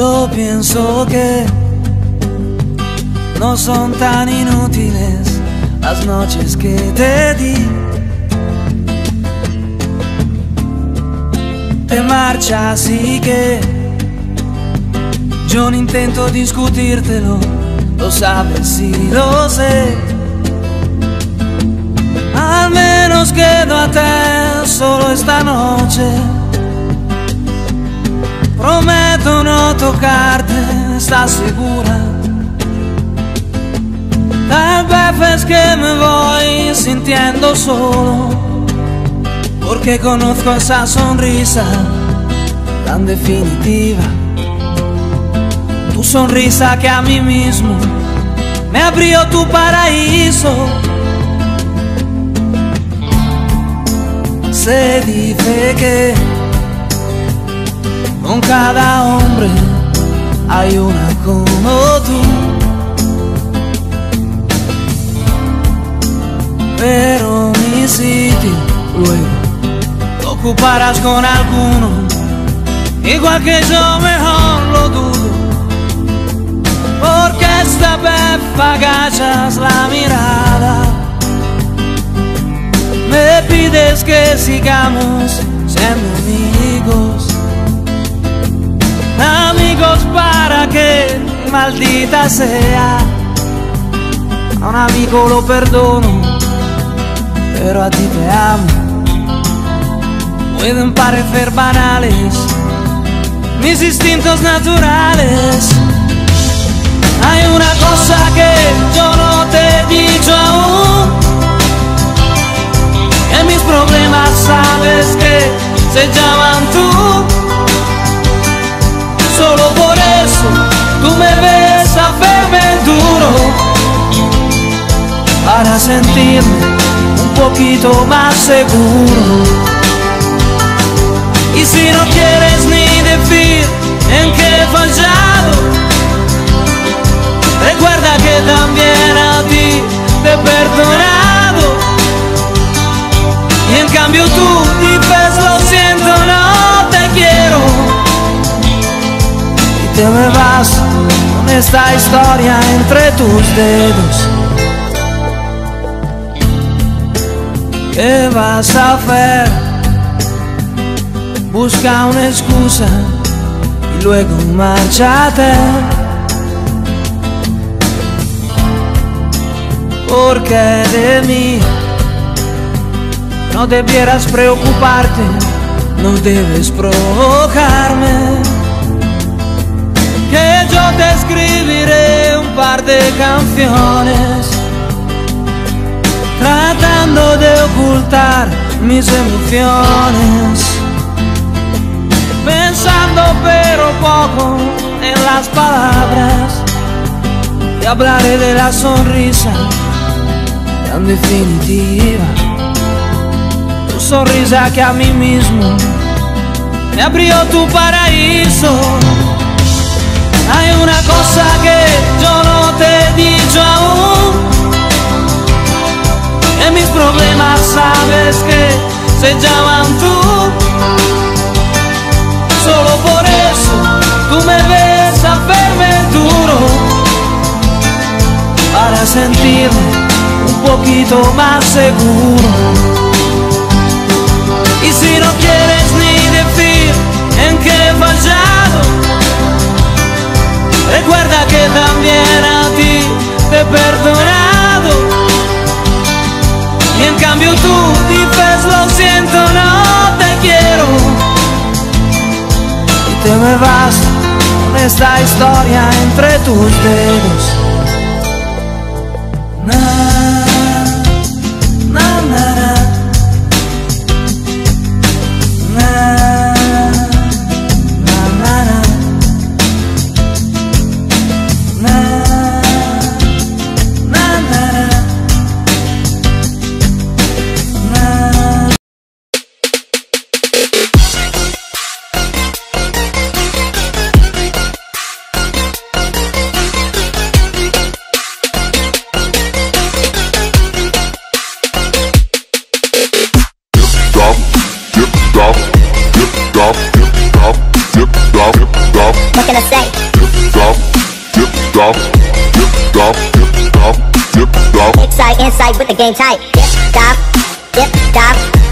Yo pienso que no son tan inútiles las noches que te di. Te marchas, así que yo no intento discutírtelo, lo sabes y lo sé. Al menos quédate solo esta noche. Prometto non toccarti, sta sicura? Tal vez che me voy sintiendo solo, perché conozco esa sonrisa tan definitiva. Tu sonrisa che a mí mismo me abrió tu paraíso. Se dice que con cada hombre hay una como tú, pero mi sitio luego lo ocuparás con alguno, igual que yo, mejor lo dudo, porque esta vez agachas la mirada, me pides que sigamos siendo amigos. Amigos, para que maldita sea, a un amigo lo perdono, pero a ti te amo. Pueden parecer banales mis instintos naturales. Hay una cosa que yo no te he dicho aún, que mis problemas sabes que se llaman tú. Solo por eso tú me ves a verme duro, para sentirme un poquito más seguro. Y si no quieres ni decir en qué he fallado, recuerda que también a ti te he perdonado. Y en cambio tú dices lo siento, no te quiero. Te me vas con esta historia entre tus dedos. ¿Qué vas a hacer? Busca una excusa y luego márchate, porque de mí no debieras preocuparte, no debes provocarme. Que yo te escribiré un par de canciones tratando de ocultar mis emociones, pensando pero poco en las palabras, y hablaré de la sonrisa tan definitiva. Tu sonrisa que a mí mismo me abrió tu paraíso. Hay una cosa que yo no te he dicho aún, que mis problemas sabes que se llaman tú. Solo por eso tú me ves a verme duro, para sentirme un poquito más seguro. Y si no quieres ni decir en qué he fallado, recuerda que también a ti te he perdonado. Y en cambio tú dices lo siento, no te quiero. Y te me vas con esta historia entre tus dedos. Na, na, na, na. Inside with the game tight. Dip, dop, dip, dop.